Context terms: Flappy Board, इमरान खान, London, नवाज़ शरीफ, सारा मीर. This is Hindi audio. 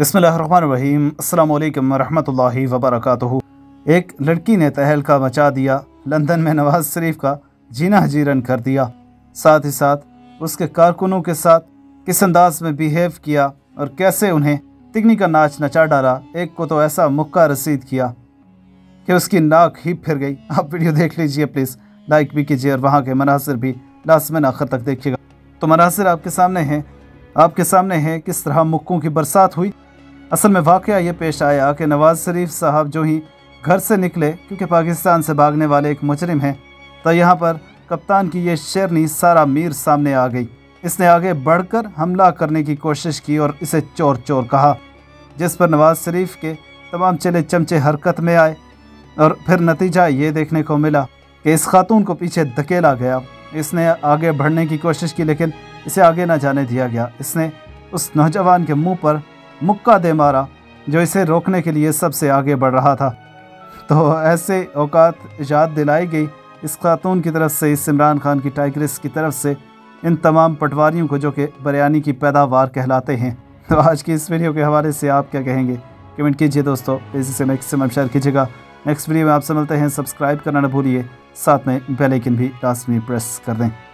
बिस्मिल्लाहिर्रहमानिर्रहीम अस्सलाम वालेकुम रहमतुल्लाहि वबरकातुहू। एक लड़की ने तहलका मचा दिया, लंदन में नवाज़ शरीफ का जीना हजीरन कर दिया। साथ ही साथ उसके कारकुनों के साथ किस अंदाज में बिहेव किया और कैसे उन्हें तिगनी का नाच नचा डाला। एक को तो ऐसा मुक्का रसीद किया कि उसकी नाक ही फिर गई। आप वीडियो देख लीजिए, प्लीज़ लाइक भी कीजिए और वहाँ के मनासिर भी लास्ट में आखिर तक देखिएगा। तो मनासिर आपके सामने हैं, किस तरह मुक्कों की बरसात हुई। असल में वाक़या ये पेश आया कि नवाज़ शरीफ साहब जो ही घर से निकले, क्योंकि पाकिस्तान से भागने वाले एक मुजरिम हैं, तो यहाँ पर कप्तान की ये शेरनी सारा मीर सामने आ गई। इसने आगे बढ़कर हमला करने की कोशिश की और इसे चोर चोर कहा, जिस पर नवाज़ शरीफ के तमाम चले चमचे हरकत में आए और फिर नतीजा ये देखने को मिला कि इस खातून को पीछे धकेला गया। इसने आगे बढ़ने की कोशिश की लेकिन इसे आगे ना जाने दिया गया। इसने उस नौजवान के मुंह पर मुक्का दे मारा जो इसे रोकने के लिए सबसे आगे बढ़ रहा था। तो ऐसे औकात याद दिलाई गई इस खातून की तरफ से, इस इमरान खान की टाइग्रेस की तरफ से, इन तमाम पटवारियों को जो कि बिरयानी की पैदावार कहलाते हैं। तो आज की इस वीडियो के हवाले से आप क्या कहेंगे, कमेंट कीजिए दोस्तों। इसी से मैक्सिमम शेयर कीजिएगा। नेक्स्ट वीडियो में आपसे मिलते हैं। सब्सक्राइब करना न भूलिए, साथ में बेल आइकन भी लास्ट में प्रेस कर दें।